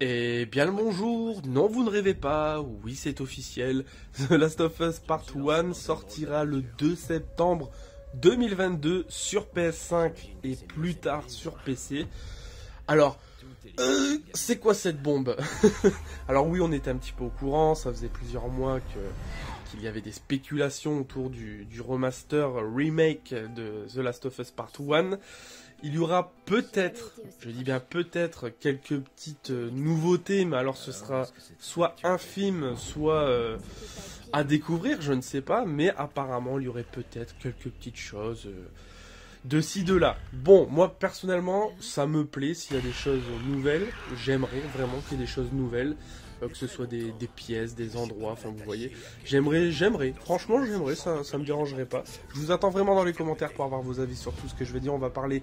Eh bien le bonjour, non vous ne rêvez pas, oui c'est officiel, The Last of Us Part 1 sortira le 2 septembre 2022 sur PS5 et plus tard sur PC. Alors, c'est quoi cette bombe? Alors oui, on était un petit peu au courant, ça faisait plusieurs mois qu'il y avait des spéculations autour du remaster remake de The Last of Us Part 1. Il y aura peut-être, je dis bien peut-être, quelques petites nouveautés, mais alors ce sera soit infime, soit à découvrir, je ne sais pas, mais apparemment il y aurait peut-être quelques petites choses de ci, de là. Bon, moi personnellement, ça me plaît s'il y a des choses nouvelles, j'aimerais vraiment qu'il y ait des choses nouvelles, que ce soit des pièces, des endroits, enfin vous voyez, j'aimerais, ça me dérangerait pas. Je vous attends vraiment dans les commentaires pour avoir vos avis sur tout ce que je vais dire. On va parler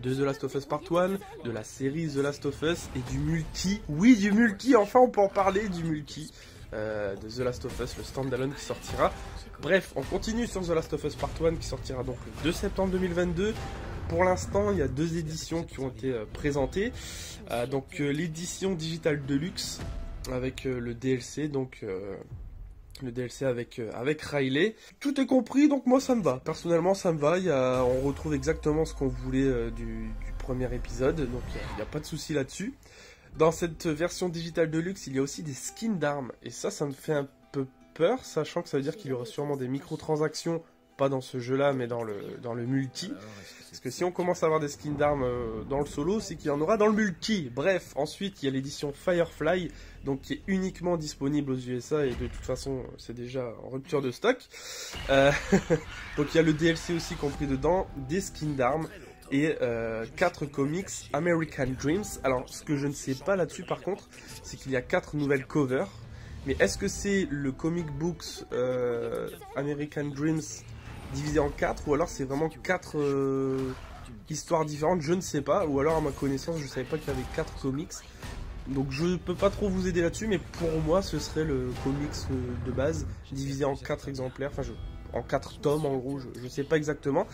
de The Last of Us Part 1, de la série The Last of Us et du multi, oui du multi, enfin on peut en parler du multi de The Last of Us, le standalone qui sortira. Bref, on continue sur The Last of Us Part 1 qui sortira donc le 2 septembre 2022. Pour l'instant, il y a deux éditions qui ont été présentées, donc l'édition digitale Deluxe, avec le DLC, donc le DLC avec Riley. Tout est compris, donc moi ça me va. Personnellement ça me va, on retrouve exactement ce qu'on voulait du premier épisode, donc il n'y a pas de souci là-dessus. Dans cette version digitale de luxe, il y a aussi des skins d'armes, et ça me fait un peu peur, sachant que ça veut dire qu'il y aura sûrement des microtransactions, pas dans ce jeu-là, mais dans le multi. Parce que si on commence à avoir des skins d'armes dans le solo, c'est qu'il y en aura dans le multi. Bref, ensuite, il y a l'édition Firefly, donc qui est uniquement disponible aux USA, et de toute façon, c'est déjà en rupture de stock. Donc il y a le DLC aussi compris dedans, des skins d'armes, et 4 comics American Dreams. Alors, ce que je ne sais pas là-dessus, par contre, c'est qu'il y a 4 nouvelles covers. Mais est-ce que c'est le comic books American Dreams divisé en 4, ou alors c'est vraiment 4 histoires différentes, je ne sais pas, ou alors à ma connaissance je ne savais pas qu'il y avait 4 comics, donc je ne peux pas trop vous aider là-dessus, mais pour moi ce serait le comics de base, divisé en 4 exemplaires, enfin en 4 tomes en gros, je ne sais pas exactement,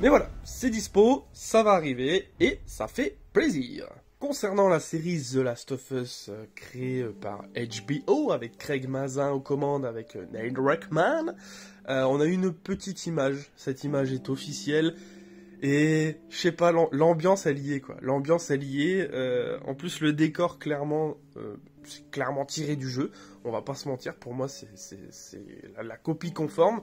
mais voilà, c'est dispo, ça va arriver, et ça fait plaisir. Concernant la série The Last of Us créée par HBO avec Craig Mazin aux commandes avec Neil Druckmann, on a une petite image, cette image est officielle et je sais pas, l'ambiance elle y est quoi, l'ambiance elle y est, en plus le décor clairement, c'est clairement tiré du jeu, on va pas se mentir, pour moi c'est la copie conforme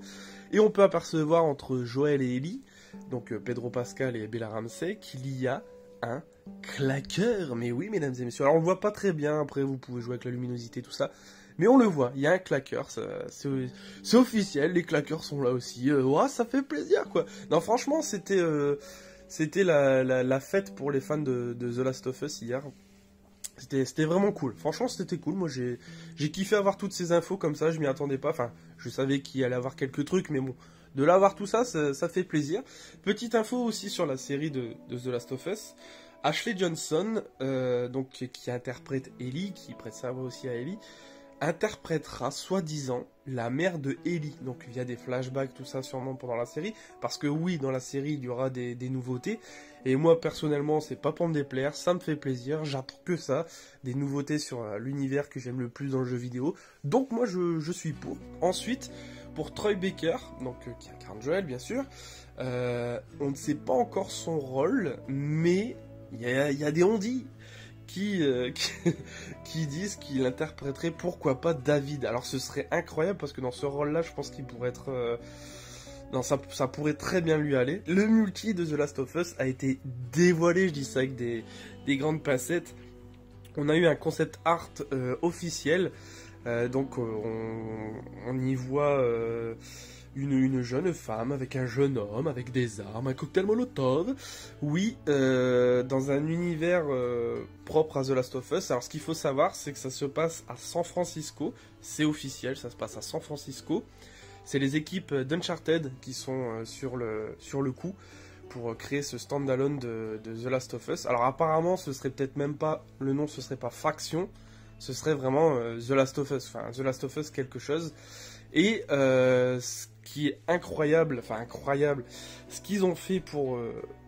et on peut apercevoir entre Joël et Ellie, donc Pedro Pascal et Bella Ramsey, qu'il y a un claqueur, mais oui mesdames et messieurs, alors on le voit pas très bien, après vous pouvez jouer avec la luminosité tout ça, mais on le voit, il y a un claqueur, c'est officiel, les claqueurs sont là aussi, ouah, ça fait plaisir quoi. Non franchement c'était la fête pour les fans de The Last of Us hier, c'était vraiment cool, franchement c'était cool, moi j'ai kiffé avoir toutes ces infos comme ça, je m'y attendais pas, enfin je savais qu'il allait avoir quelques trucs mais bon, de l'avoir tout ça, ça fait plaisir. Petite info aussi sur la série de The Last of Us. Ashley Johnson, donc, qui interprète Ellie, qui prête sa voix aussi à Ellie, interprétera soi-disant la mère de Ellie. Donc il y a des flashbacks, tout ça sûrement pendant la série. Parce que oui, dans la série, il y aura des nouveautés. Et moi, personnellement, c'est pas pour me déplaire, ça me fait plaisir, j'apprends que ça. Des nouveautés sur l'univers que j'aime le plus dans le jeu vidéo. Donc moi, je suis pour. Ensuite, pour Troy Baker, donc, qui incarne Joël, bien sûr, on ne sait pas encore son rôle, mais il y a des ondits qui disent qu'il interpréterait pourquoi pas David. Alors ce serait incroyable parce que dans ce rôle-là, je pense qu'il pourrait être... Non, ça pourrait très bien lui aller. Le multi de The Last of Us a été dévoilé, je dis ça avec des grandes pincettes. On a eu un concept art officiel. Donc on y voit une jeune femme avec un jeune homme, avec des armes, un cocktail molotov. Oui, dans un univers propre à The Last of Us. Alors ce qu'il faut savoir, c'est que ça se passe à San Francisco. C'est officiel, ça se passe à San Francisco. C'est les équipes d'Uncharted qui sont sur le coup pour créer ce standalone de The Last of Us. Alors apparemment, ce serait peut-être même pas, le nom ce serait pas Faction. Ce serait vraiment The Last of Us, enfin The Last of Us quelque chose. Et ce qui est incroyable, ce qu'ils ont fait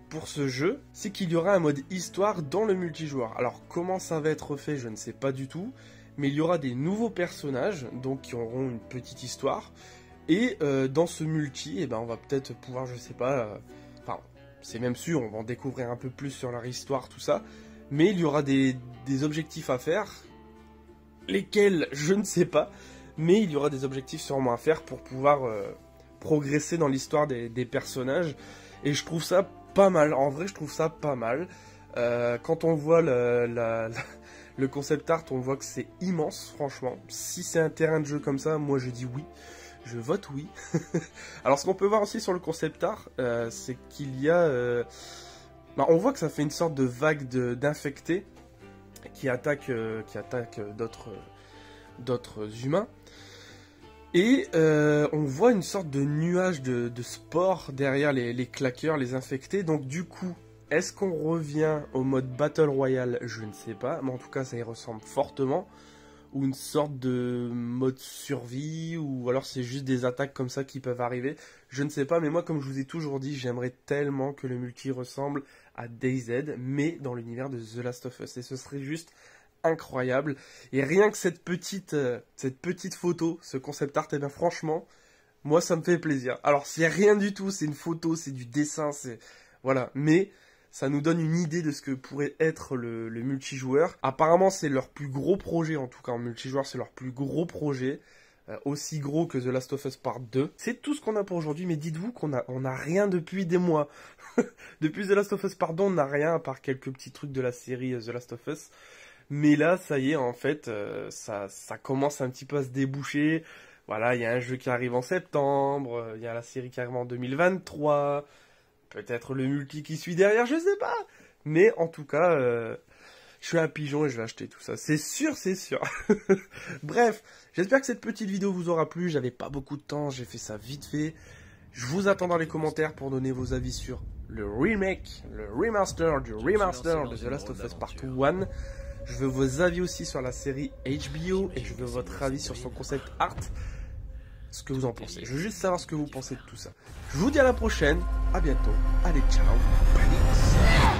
pour ce jeu, c'est qu'il y aura un mode histoire dans le multijoueur. Alors comment ça va être fait, je ne sais pas du tout, mais il y aura des nouveaux personnages, donc qui auront une petite histoire, et dans ce multi, eh ben, on va peut-être pouvoir, je sais pas, enfin c'est même sûr, on va en découvrir un peu plus sur leur histoire, tout ça, mais il y aura des objectifs à faire, lesquels je ne sais pas, mais il y aura des objectifs sûrement à faire pour pouvoir progresser dans l'histoire des personnages, et je trouve ça pas mal, en vrai je trouve ça pas mal. Quand on voit le concept art, on voit que c'est immense, franchement. Si c'est un terrain de jeu comme ça, moi je dis oui, je vote oui. Alors ce qu'on peut voir aussi sur le concept art, c'est qu'il y a... on voit que ça fait une sorte de vague d'infectés qui attaquent d'autres humains. Et on voit une sorte de nuage de spores derrière les claqueurs, les infectés. Donc du coup, est-ce qu'on revient au mode Battle Royale? Je ne sais pas, mais en tout cas ça y ressemble fortement. Ou une sorte de mode survie, ou alors c'est juste des attaques comme ça qui peuvent arriver. Je ne sais pas, mais moi comme je vous ai toujours dit, j'aimerais tellement que le multi ressemble à DayZ, mais dans l'univers de The Last of Us. Et ce serait juste... incroyable. Et rien que cette petite photo, ce concept art, et bien franchement, moi ça me fait plaisir. Alors c'est rien du tout, c'est une photo, c'est du dessin, c'est... voilà, mais ça nous donne une idée de ce que pourrait être le multijoueur. Apparemment c'est leur plus gros projet, en tout cas en multijoueur c'est leur plus gros projet, aussi gros que The Last of Us Part 2. C'est tout ce qu'on a pour aujourd'hui, mais dites-vous qu'on a rien depuis des mois. Depuis The Last of Us Part 2, on n'a rien à part quelques petits trucs de la série The Last of Us. Mais là, ça y est, en fait, ça commence un petit peu à se déboucher. Voilà, il y a un jeu qui arrive en septembre, il y a la série qui arrive en 2023, peut-être le multi qui suit derrière, je sais pas. Mais en tout cas, je suis un pigeon et je vais acheter tout ça. C'est sûr, c'est sûr. Bref, j'espère que cette petite vidéo vous aura plu. J'avais pas beaucoup de temps, j'ai fait ça vite fait. Je vous attends dans les commentaires pour donner vos avis sur le remake, le remaster du remaster de The Last of Us Part 1. Je veux vos avis aussi sur la série HBO et je veux votre avis sur son concept art, ce que vous en pensez. Je veux juste savoir ce que vous pensez de tout ça. Je vous dis à la prochaine, à bientôt, allez ciao, peace.